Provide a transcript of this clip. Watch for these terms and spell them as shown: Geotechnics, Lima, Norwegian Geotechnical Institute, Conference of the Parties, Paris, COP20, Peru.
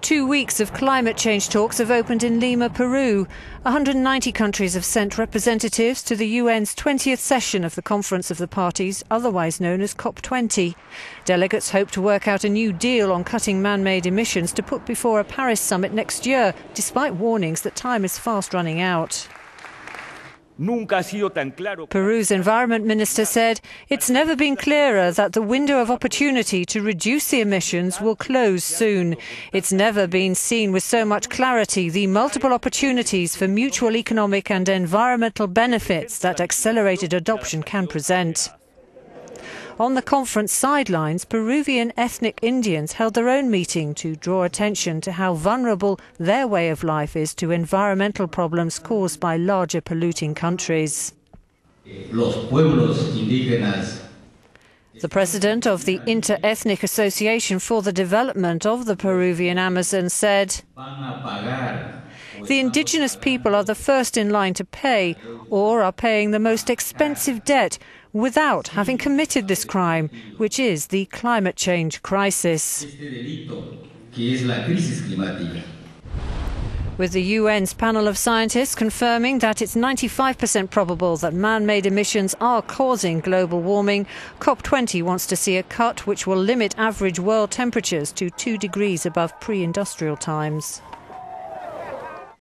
2 weeks of climate change talks have opened in Lima, Peru. 190 countries have sent representatives to the UN's 20th session of the Conference of the Parties, otherwise known as COP20. Delegates hope to work out a new deal on cutting man-made emissions to put before a Paris summit next year, despite warnings that time is fast running out. Peru's environment minister said, "It's never been clearer that the window of opportunity to reduce the emissions will close soon. It's never been seen with so much clarity the multiple opportunities for mutual economic and environmental benefits that accelerated adoption can present." On the conference sidelines, Peruvian ethnic Indians held their own meeting to draw attention to how vulnerable their way of life is to environmental problems caused by larger polluting countries. The president of the Inter-Ethnic Association for the Development of the Peruvian Amazon said, "The indigenous people are the first in line to pay, or are paying the most expensive debt, without having committed this crime, which is the climate change crisis." With the UN's panel of scientists confirming that it's 95% probable that man-made emissions are causing global warming, COP20 wants to see a cut which will limit average world temperatures to 2 degrees above pre-industrial times.